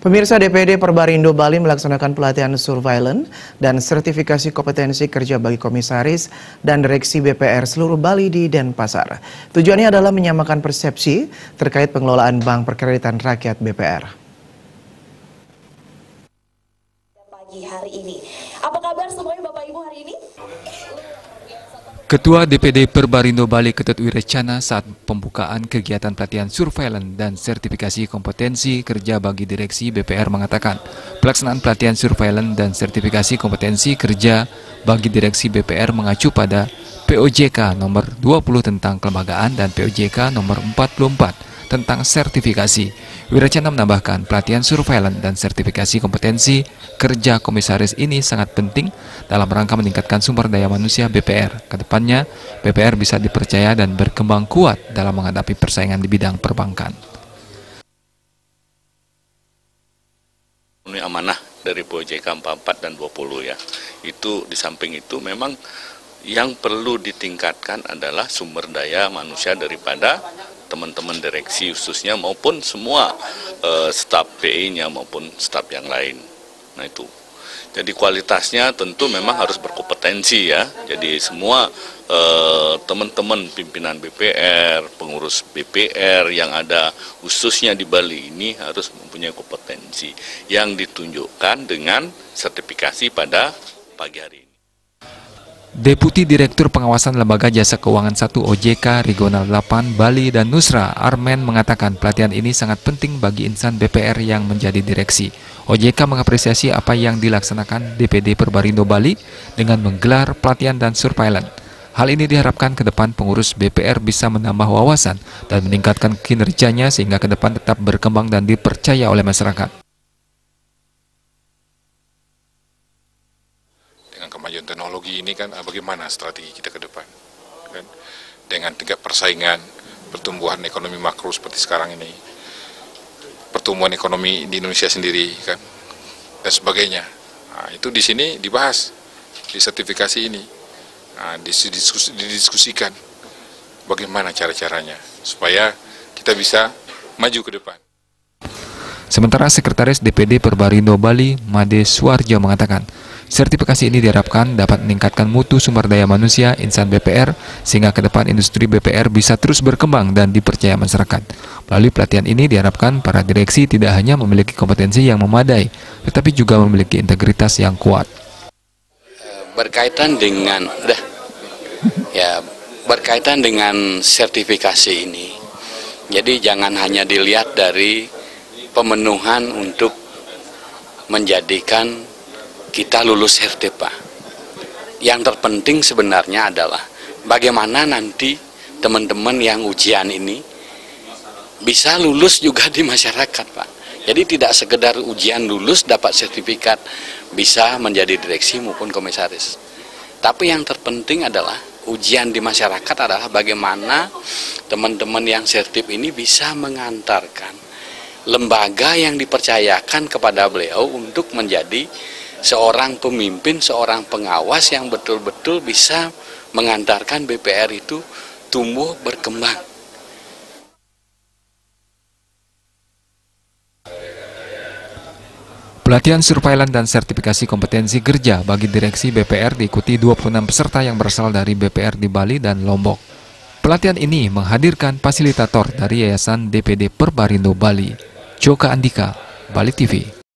Pemirsa, DPD Perbarindo Bali melaksanakan pelatihan surveillance dan sertifikasi kompetensi kerja bagi komisaris dan direksi BPR seluruh Bali di Denpasar. Tujuannya adalah menyamakan persepsi terkait pengelolaan Bank Perkreditan Rakyat BPR. Pagi hari ini. Apa kabar semuanya Bapak Ibu hari ini? Ketua DPD Perbarindo Bali Ketut Wirachana saat pembukaan kegiatan pelatihan surveillance dan sertifikasi kompetensi kerja bagi direksi BPR mengatakan, pelaksanaan pelatihan surveillance dan sertifikasi kompetensi kerja bagi direksi BPR mengacu pada POJK nomor 20 tentang kelembagaan dan POJK nomor 44 tentang sertifikasi. Wirachana menambahkan, pelatihan surveillance dan sertifikasi kompetensi kerja komisaris ini sangat penting dalam rangka meningkatkan sumber daya manusia BPR. Kedepannya, BPR bisa dipercaya dan berkembang kuat dalam menghadapi persaingan di bidang perbankan. Ini amanah dari POJK 44 dan 20 ya. Itu di samping itu memang yang perlu ditingkatkan adalah sumber daya manusia daripada teman-teman direksi khususnya maupun semua staf PI-nya maupun staf yang lain. Nah itu. Jadi kualitasnya tentu memang harus berkompetensi ya. Jadi semua teman-teman pimpinan BPR, pengurus BPR yang ada khususnya di Bali ini harus mempunyai kompetensi yang ditunjukkan dengan sertifikasi pada pagi hari ini. Deputi Direktur Pengawasan Lembaga Jasa Keuangan 1 OJK, Regional 8, Bali dan Nusra, Armen mengatakan pelatihan ini sangat penting bagi insan BPR yang menjadi direksi. OJK mengapresiasi apa yang dilaksanakan DPD Perbarindo Bali dengan menggelar pelatihan dan surveillance. Hal ini diharapkan ke depan pengurus BPR bisa menambah wawasan dan meningkatkan kinerjanya sehingga ke depan tetap berkembang dan dipercaya oleh masyarakat. Kemajuan teknologi ini kan bagaimana strategi kita ke depan kan? Dengan tingkat persaingan, pertumbuhan ekonomi makro seperti sekarang ini, pertumbuhan ekonomi di Indonesia sendiri kan, dan sebagainya. Nah, itu di sini dibahas di sertifikasi ini, nah, didiskusikan bagaimana cara-caranya supaya kita bisa maju ke depan. Sementara Sekretaris DPD Perbarindo Bali, Made Suarjo mengatakan, sertifikasi ini diharapkan dapat meningkatkan mutu sumber daya manusia insan BPR sehingga ke depan industri BPR bisa terus berkembang dan dipercaya masyarakat. Melalui pelatihan ini diharapkan para direksi tidak hanya memiliki kompetensi yang memadai, tetapi juga memiliki integritas yang kuat. Berkaitan dengan sertifikasi ini, jadi jangan hanya dilihat dari pemenuhan untuk menjadikan kita lulus sertifa. Yang terpenting sebenarnya adalah bagaimana nanti teman-teman yang ujian ini bisa lulus juga di masyarakat, Pak. Jadi tidak sekedar ujian lulus dapat sertifikat bisa menjadi direksi maupun komisaris. Tapi yang terpenting adalah ujian di masyarakat adalah bagaimana teman-teman yang sertif ini bisa mengantarkan lembaga yang dipercayakan kepada beliau untuk menjadi seorang pemimpin, seorang pengawas yang betul-betul bisa mengantarkan BPR itu tumbuh berkembang. Pelatihan surveillance dan sertifikasi kompetensi kerja bagi direksi BPR diikuti 26 peserta yang berasal dari BPR di Bali dan Lombok. Pelatihan ini menghadirkan fasilitator dari Yayasan DPD Perbarindo Bali, Joko Andika, Bali TV.